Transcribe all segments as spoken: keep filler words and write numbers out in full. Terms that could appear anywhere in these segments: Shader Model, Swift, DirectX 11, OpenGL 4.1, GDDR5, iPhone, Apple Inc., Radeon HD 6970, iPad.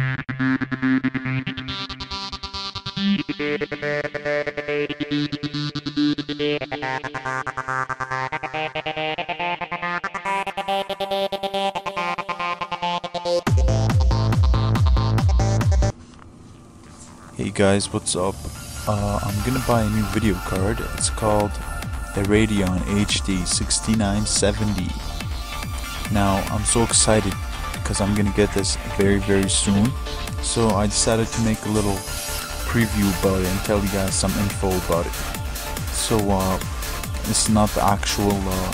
Hey guys, what's up? Uh, I'm gonna buy a new video card. It's called the Radeon H D sixty-nine seventy. Now I'm so excited because I'm gonna get this very very soon. So I decided to make a little preview about it and tell you guys some info about it. So uh, it's not the actual uh,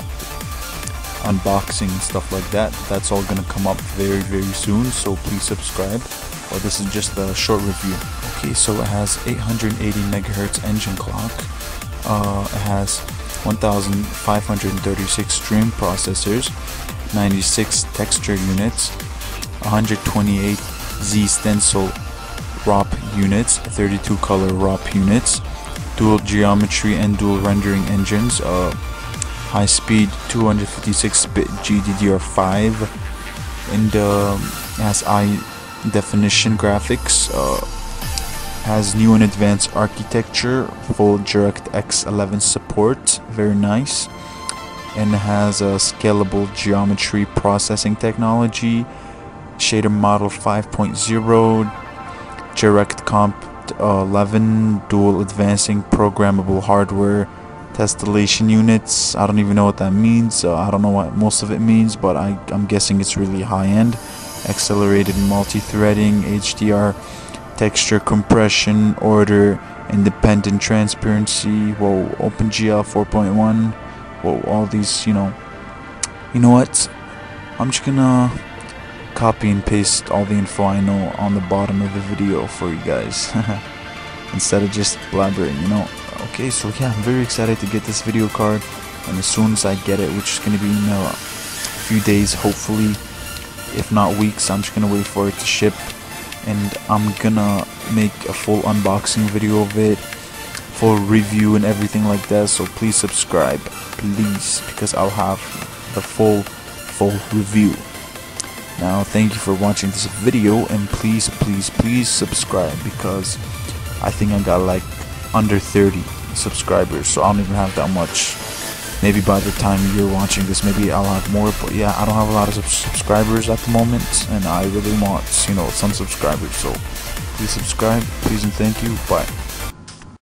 unboxing and stuff like that. That's all gonna come up very very soon, so please subscribe. Well, this is just a short review. Okay, so it has eight hundred eighty megahertz engine clock. Uh, it has one thousand five hundred thirty-six stream processors, ninety-six texture units, one hundred twenty-eight Z stencil R O P units, thirty-two color R O P units, dual geometry and dual rendering engines, uh, high speed two hundred fifty-six bit G D D R five, and uh, has I definition graphics, uh, has new and advanced architecture, full DirectX eleven support, very nice, and has a scalable geometry processing technology, shader model five point zero, DirectX eleven, dual advancing programmable hardware tessellation units. I don't even know what that means. uh, I don't know what most of it means, but I, I'm guessing it's really high end. Accelerated multi-threading, H D R, texture compression, order, independent transparency, whoa, OpenGL four point one, whoa, all these, you know, you know what, I'm just gonna copy and paste all the info I know on the bottom of the video for you guys, instead of just blabbering, you know. Okay, so yeah, I'm very excited to get this video card, and as soon as I get it, which is gonna be in a few days, hopefully, if not weeks, I'm just gonna wait for it to ship, and I'm gonna make a full unboxing video of it, full review and everything like that. So please subscribe, please, because I'll have the full full review. Now thank you for watching this video, and please please please subscribe, because I think I got like under thirty subscribers, so I don't even have that much. Maybe by the time you're watching this, maybe I'll have more, but yeah, I don't have a lot of sub subscribers at the moment, and I really want, you know, some subscribers, so please subscribe, please and thank you, bye.